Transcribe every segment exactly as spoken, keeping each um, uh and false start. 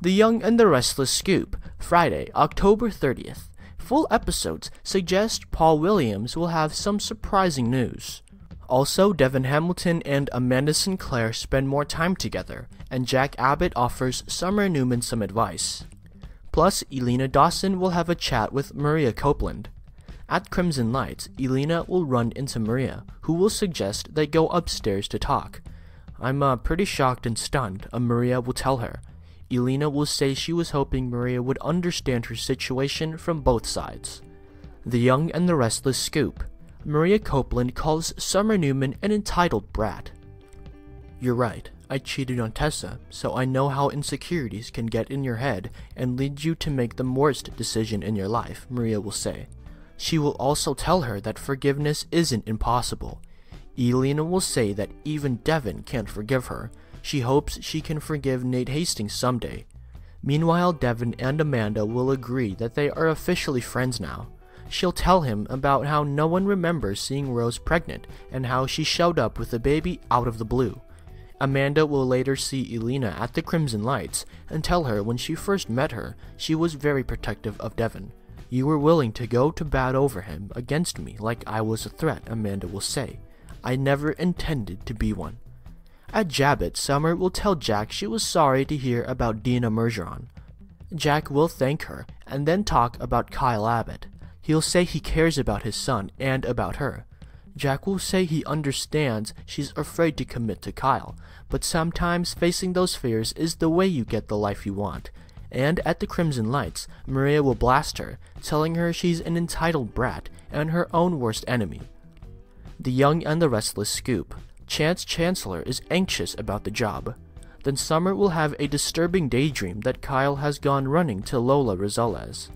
The Young and the Restless Scoop, Friday, October thirtieth. Full episodes suggest Paul Williams will have some surprising news. Also, Devon Hamilton and Amanda Sinclair spend more time together, and Jack Abbott offers Summer Newman some advice. Plus, Elena Dawson will have a chat with Maria Copeland. At Crimson Lights, Elena will run into Maria, who will suggest they go upstairs to talk. I'm uh, pretty shocked and stunned, uh, Maria will tell her. Elena will say she was hoping Maria would understand her situation from both sides. The Young and the Restless Scoop. Maria Copeland calls Summer Newman an entitled brat. You're right, I cheated on Tessa, so I know how insecurities can get in your head and lead you to make the worst decision in your life, Maria will say. She will also tell her that forgiveness isn't impossible. Elena will say that even Devon can't forgive her. She hopes she can forgive Nate Hastings someday. Meanwhile, Devon and Amanda will agree that they are officially friends now. She'll tell him about how no one remembers seeing Rose pregnant and how she showed up with the baby out of the blue. Amanda will later see Elena at the Crimson Lights and tell her when she first met her, she was very protective of Devon. You were willing to go to bat over him against me like I was a threat, Amanda will say. I never intended to be one. At Jabot, Summer will tell Jack she was sorry to hear about Dina Mergeron. Jack will thank her and then talk about Kyle Abbott. He'll say he cares about his son and about her. Jack will say he understands she's afraid to commit to Kyle, but sometimes facing those fears is the way you get the life you want. And at the Crimson Lights, Maria will blast her, telling her she's an entitled brat and her own worst enemy. The Young and the Restless Scoop. Chance Chancellor is anxious about the job. Then Summer will have a disturbing daydream that Kyle has gone running to Lola Rosales.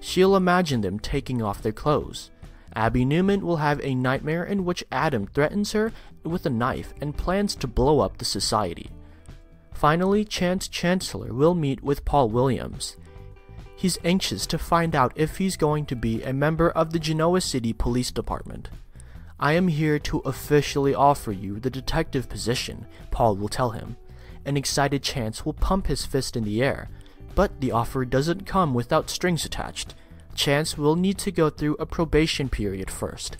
She'll imagine them taking off their clothes. Abby Newman will have a nightmare in which Adam threatens her with a knife and plans to blow up the society. Finally, Chance Chancellor will meet with Paul Williams. He's anxious to find out if he's going to be a member of the Genoa City Police Department. I am here to officially offer you the detective position, Paul will tell him. An excited Chance will pump his fist in the air. But the offer doesn't come without strings attached. Chance will need to go through a probation period first.